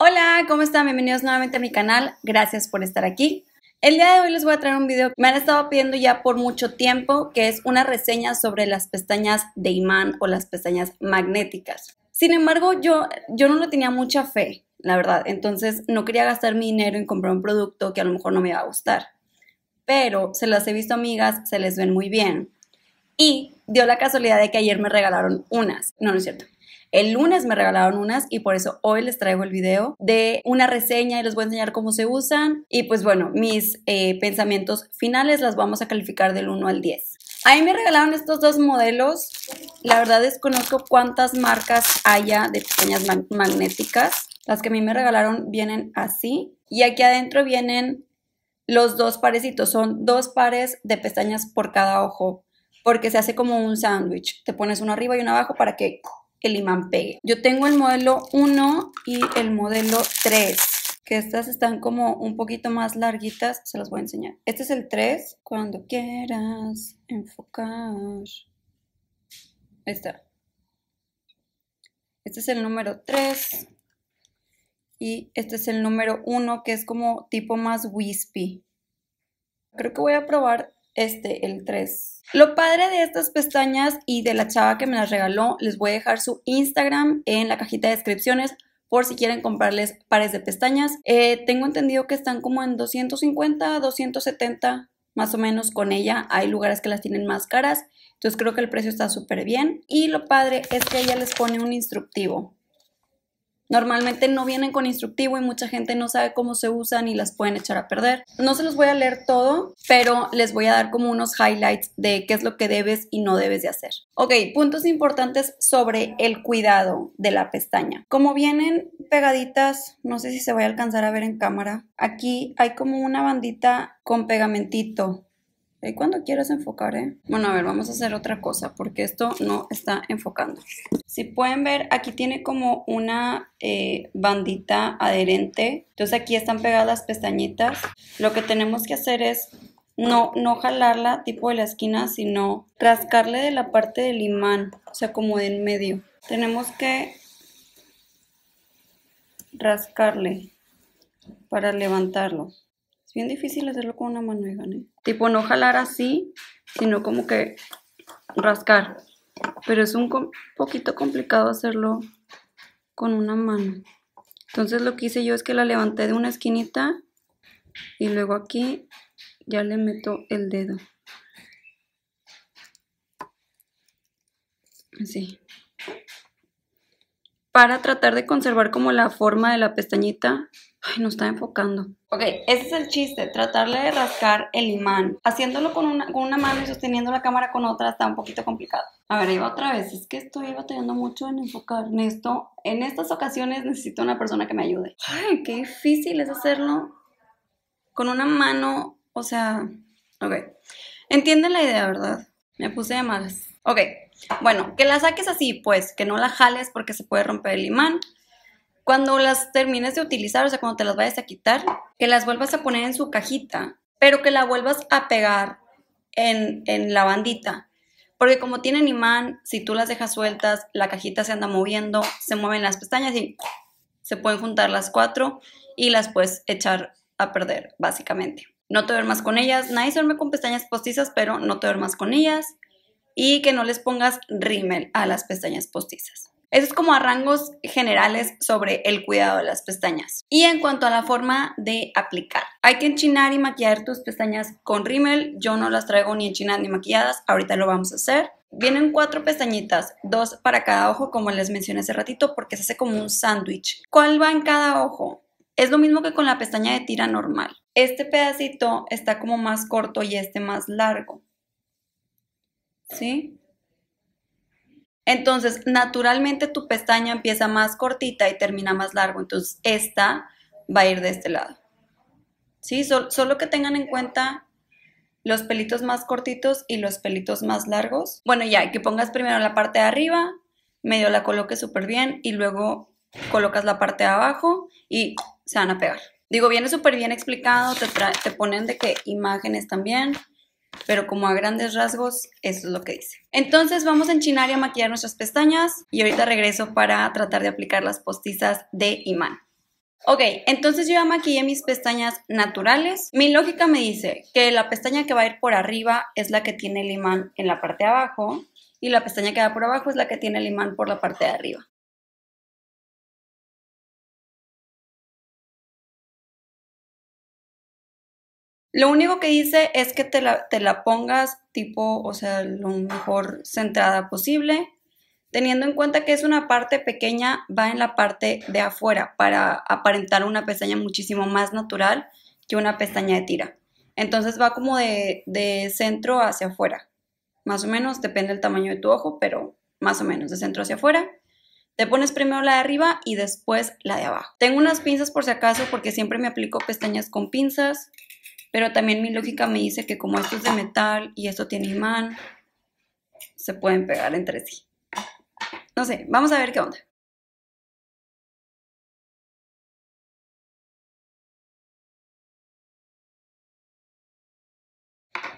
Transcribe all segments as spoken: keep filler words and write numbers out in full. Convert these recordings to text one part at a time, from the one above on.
Hola, ¿cómo están? Bienvenidos nuevamente a mi canal, gracias por estar aquí. El día de hoy les voy a traer un video que me han estado pidiendo ya por mucho tiempo, que es una reseña sobre las pestañas de imán o las pestañas magnéticas. Sin embargo, yo, yo no lo tenía mucha fe, la verdad, entonces no quería gastar mi dinero en comprar un producto que a lo mejor no me iba a gustar. Pero se las he visto amigas, se les ven muy bien. Y dio la casualidad de que ayer me regalaron unas, no, no es cierto. El lunes me regalaron unas y por eso hoy les traigo el video de una reseña y les voy a enseñar cómo se usan. Y pues bueno, mis eh, pensamientos finales las vamos a calificar del uno al diez. A mí me regalaron estos dos modelos. La verdad desconozco cuántas marcas haya de pestañas mag magnéticas. Las que a mí me regalaron vienen así. Y aquí adentro vienen los dos parecitos. Son dos pares de pestañas por cada ojo. Porque se hace como un sándwich. Te pones uno arriba y uno abajo para que el imán pegue. Yo tengo el modelo uno y el modelo tres, que estas están como un poquito más larguitas, se las voy a enseñar. Este es el tres, cuando quieras enfocar. Ahí está. Este es el número tres y este es el número uno, que es como tipo más wispy. Creo que voy a probar este, el tres. Lo padre de estas pestañas y de la chava que me las regaló, les voy a dejar su Instagram en la cajita de descripciones por si quieren comprarles pares de pestañas. Eh, tengo entendido que están como en doscientos cincuenta, doscientos setenta más o menos con ella. Hay lugares que las tienen más caras, entonces creo que el precio está súper bien. Y lo padre es que ella les pone un instructivo. Normalmente no vienen con instructivo y mucha gente no sabe cómo se usan y las pueden echar a perder. No se los voy a leer todo, pero les voy a dar como unos highlights de qué es lo que debes y no debes de hacer. Ok, puntos importantes sobre el cuidado de la pestaña. Como vienen pegaditas, no sé si se va a alcanzar a ver en cámara. Aquí hay como una bandita con pegamentito. ¿Y cuando quieras enfocar, eh? Bueno, a ver, vamos a hacer otra cosa porque esto no está enfocando. Si pueden ver, aquí tiene como una eh, bandita adherente. Entonces aquí están pegadas las pestañitas. Lo que tenemos que hacer es no, no jalarla tipo de la esquina, sino rascarle de la parte del imán, o sea, como de en medio. Tenemos que rascarle para levantarlo. Es bien difícil hacerlo con una mano, ¿eh? Tipo no jalar así, sino como que rascar. Pero es un com- poquito complicado hacerlo con una mano. Entonces lo que hice yo es que la levanté de una esquinita y luego aquí ya le meto el dedo. Así. Para tratar de conservar como la forma de la pestañita. Ay, no está enfocando. Ok, ese es el chiste, tratarle de rascar el imán. Haciéndolo con una, con una mano y sosteniendo la cámara con otra está un poquito complicado. A ver, ahí va otra vez. Es que estoy batallando mucho en enfocar en esto. En estas ocasiones necesito una persona que me ayude. Ay, qué difícil es hacerlo con una mano, o sea... Ok, entienden la idea, ¿verdad? Me puse de malas. Ok, bueno, que la saques así, pues, que no la jales porque se puede romper el imán. Cuando las termines de utilizar, o sea, cuando te las vayas a quitar, que las vuelvas a poner en su cajita, pero que la vuelvas a pegar en, en la bandita. Porque como tienen imán, si tú las dejas sueltas, la cajita se anda moviendo, se mueven las pestañas y se pueden juntar las cuatro y las puedes echar a perder, básicamente. No te duermas con ellas. Nadie se duerme con pestañas postizas, pero no te duermas con ellas. Y que no les pongas rímel a las pestañas postizas. Eso es como a rangos generales sobre el cuidado de las pestañas. Y en cuanto a la forma de aplicar, hay que enchinar y maquillar tus pestañas con rímel. Yo no las traigo ni enchinadas ni maquilladas, ahorita lo vamos a hacer. Vienen cuatro pestañitas, dos para cada ojo, como les mencioné hace ratito, porque se hace como un sándwich. ¿Cuál va en cada ojo? Es lo mismo que con la pestaña de tira normal. Este pedacito está como más corto y este más largo. ¿Sí? Entonces, naturalmente tu pestaña empieza más cortita y termina más largo. Entonces, esta va a ir de este lado. ¿Sí? Sol, solo que tengan en cuenta los pelitos más cortitos y los pelitos más largos. Bueno, ya, que pongas primero la parte de arriba, medio la coloques súper bien y luego colocas la parte de abajo y se van a pegar. Digo, viene súper bien explicado, te, te ponen de que imágenes también. Pero como a grandes rasgos, eso es lo que dice. Entonces vamos a enchinar y a maquillar nuestras pestañas y ahorita regreso para tratar de aplicar las postizas de imán. Ok, entonces yo ya maquillé mis pestañas naturales. Mi lógica me dice que la pestaña que va a ir por arriba es la que tiene el imán en la parte de abajo y la pestaña que va por abajo es la que tiene el imán por la parte de arriba. Lo único que hice es que te la, te la pongas tipo, o sea, lo mejor centrada posible, teniendo en cuenta que es una parte pequeña, va en la parte de afuera para aparentar una pestaña muchísimo más natural que una pestaña de tira. Entonces va como de, de centro hacia afuera, más o menos, depende del tamaño de tu ojo, pero más o menos de centro hacia afuera. Te pones primero la de arriba y después la de abajo. Tengo unas pinzas por si acaso porque siempre me aplico pestañas con pinzas. Pero también mi lógica me dice que como esto es de metal y esto tiene imán, se pueden pegar entre sí. No sé, vamos a ver qué onda.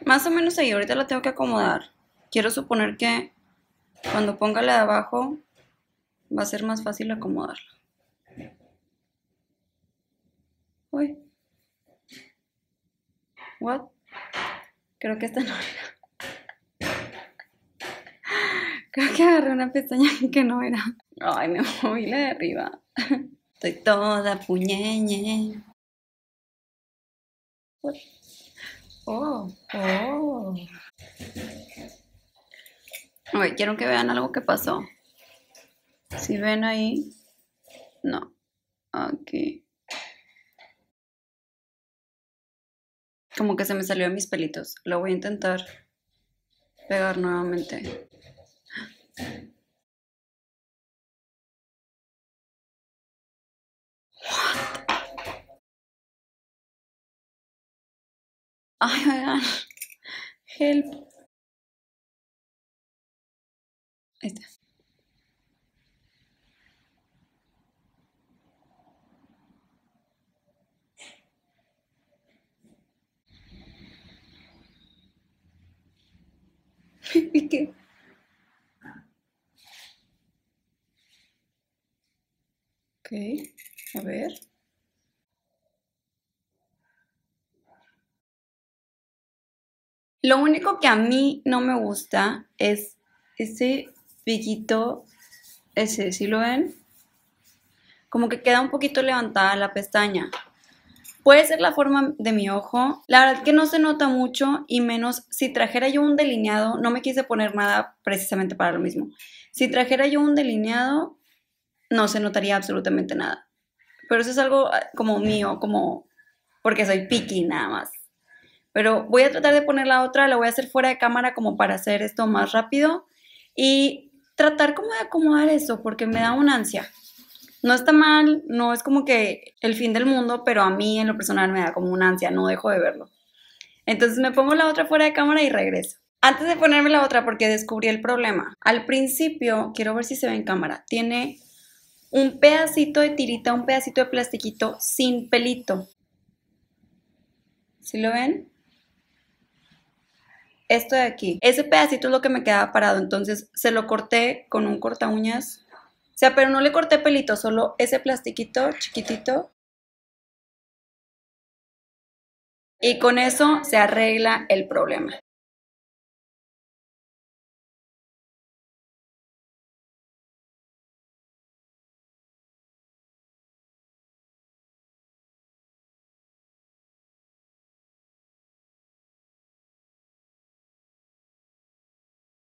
Más o menos ahí, ahorita la tengo que acomodar. Quiero suponer que cuando ponga la de abajo va a ser más fácil acomodarla. Uy. What? Creo que esta no era. Creo que agarré una pestaña que no era. Ay, me moví la de arriba. Estoy toda puñeñe. What? Oh, oh. A ver, quiero que vean algo que pasó. Si ven ahí. No. Aquí. Como que se me salió de mis pelitos. Lo voy a intentar pegar nuevamente. Ay, oigan. Help. Ahí está. ¿Y qué? Okay, a ver. Lo único que a mí no me gusta es ese piquito, ese, ¿sí lo ven? Como que queda un poquito levantada la pestaña. Puede ser la forma de mi ojo, la verdad que no se nota mucho y menos si trajera yo un delineado, no me quise poner nada precisamente para lo mismo. Si trajera yo un delineado, no se notaría absolutamente nada. Pero eso es algo como mío, como porque soy picky nada más. Pero voy a tratar de poner la otra, la voy a hacer fuera de cámara como para hacer esto más rápido y tratar como de acomodar eso porque me da una ansia. No está mal, no es como que el fin del mundo, pero a mí en lo personal me da como una ansia, no dejo de verlo. Entonces me pongo la otra fuera de cámara y regreso. Antes de ponerme la otra, porque descubrí el problema. Al principio, quiero ver si se ve en cámara, tiene un pedacito de tirita, un pedacito de plastiquito sin pelito. ¿Sí lo ven? Esto de aquí. Ese pedacito es lo que me quedaba parado, entonces se lo corté con un corta uñas. O sea, pero no le corté pelito, solo ese plastiquito chiquitito. Y con eso se arregla el problema.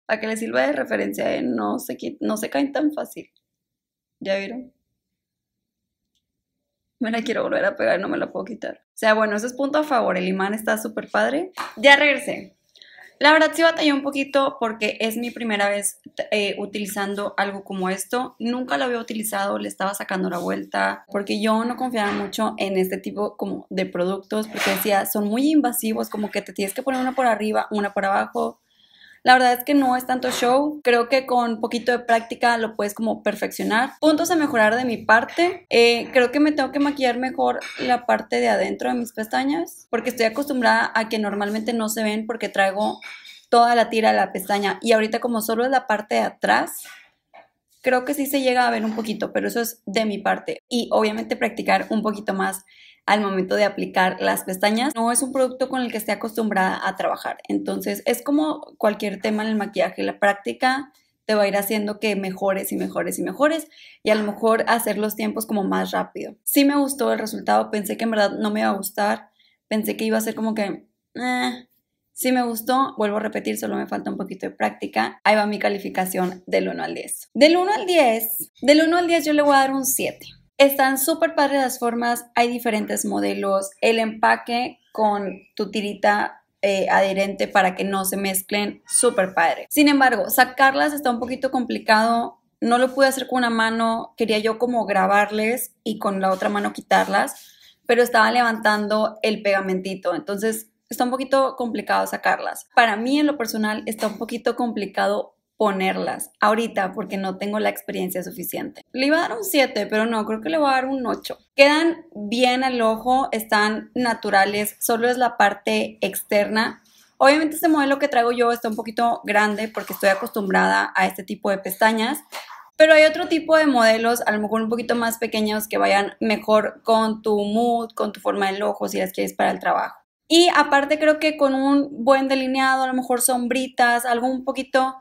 Para que les sirva de referencia, eh, no se, no se caen tan fácil. ¿Ya vieron? Me la quiero volver a pegar, no me la puedo quitar. O sea, bueno, ese es punto a favor, el imán está súper padre. Ya regresé. La verdad sí batallé un poquito porque es mi primera vez eh, utilizando algo como esto. Nunca lo había utilizado, le estaba sacando la vuelta. Porque yo no confiaba mucho en este tipo como de productos. Porque decía, son muy invasivos, como que te tienes que poner una por arriba, una por abajo. La verdad es que no es tanto show, creo que con poquito de práctica lo puedes como perfeccionar. Puntos a mejorar de mi parte, eh, creo que me tengo que maquillar mejor la parte de adentro de mis pestañas, porque estoy acostumbrada a que normalmente no se ven porque traigo toda la tira de la pestaña y ahorita como solo es la parte de atrás, creo que sí se llega a ver un poquito, pero eso es de mi parte. Y obviamente practicar un poquito más al momento de aplicar las pestañas. No es un producto con el que esté acostumbrada a trabajar. Entonces es como cualquier tema en el maquillaje. La práctica te va a ir haciendo que mejores y mejores y mejores, y a lo mejor hacer los tiempos como más rápido. Sí me gustó el resultado, pensé que en verdad no me iba a gustar, pensé que iba a ser como que... Eh. Sí me gustó, vuelvo a repetir, solo me falta un poquito de práctica. Ahí va mi calificación del uno al diez. Del uno al diez, del uno al diez yo le voy a dar un siete. Están súper padres las formas, hay diferentes modelos, el empaque con tu tirita Eh, adherente para que no se mezclen, súper padre. Sin embargo, sacarlas está un poquito complicado, no lo pude hacer con una mano, quería yo como grabarles y con la otra mano quitarlas, pero estaba levantando el pegamentito, entonces está un poquito complicado sacarlas. Para mí en lo personal está un poquito complicado ponerlas ahorita porque no tengo la experiencia suficiente. Le iba a dar un siete, pero no, creo que le voy a dar un ocho. Quedan bien al ojo, están naturales, solo es la parte externa. Obviamente este modelo que traigo yo está un poquito grande porque estoy acostumbrada a este tipo de pestañas, pero hay otro tipo de modelos, a lo mejor un poquito más pequeños, que vayan mejor con tu mood, con tu forma del ojo, si las quieres para el trabajo. Y aparte creo que con un buen delineado, a lo mejor sombritas, algo un poquito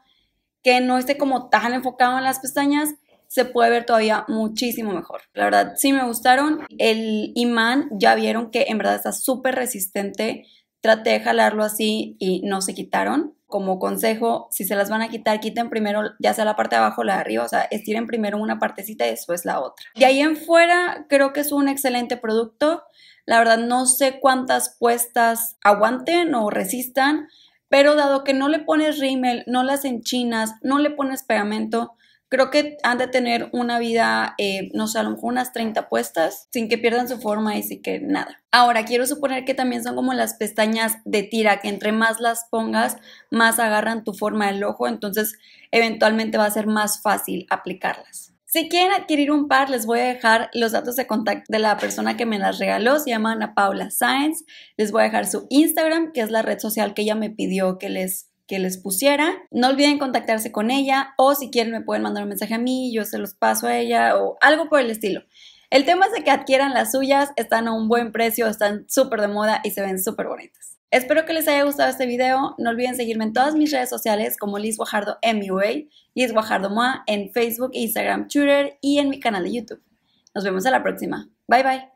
que no esté como tan enfocado en las pestañas, se puede ver todavía muchísimo mejor. La verdad, sí me gustaron. El imán, ya vieron que en verdad está súper resistente. Traté de jalarlo así y no se quitaron. Como consejo, si se las van a quitar, quiten primero ya sea la parte de abajo o la de arriba. O sea, estiren primero una partecita y después la otra. De ahí en fuera, creo que es un excelente producto. La verdad, no sé cuántas puestas aguanten o resistan, pero dado que no le pones rímel, no las enchinas, no le pones pegamento, creo que han de tener una vida, eh, no sé, a lo mejor unas treinta puestas, sin que pierdan su forma y sin que nada. Ahora, quiero suponer que también son como las pestañas de tira, que entre más las pongas, más agarran tu forma del ojo, entonces eventualmente va a ser más fácil aplicarlas. Si quieren adquirir un par, les voy a dejar los datos de contacto de la persona que me las regaló. Se llama Ana Paula Sáenz. Les voy a dejar su Instagram, que es la red social que ella me pidió que les, que les pusiera. No olviden contactarse con ella, o si quieren me pueden mandar un mensaje a mí, yo se los paso a ella o algo por el estilo. El tema es de que adquieran las suyas, están a un buen precio, están súper de moda y se ven súper bonitas. Espero que les haya gustado este video. No olviden seguirme en todas mis redes sociales como Liz Guajardo M U A, Liz Guajardo M U A en Facebook, Instagram, Twitter y en mi canal de YouTube. Nos vemos a la próxima. Bye bye.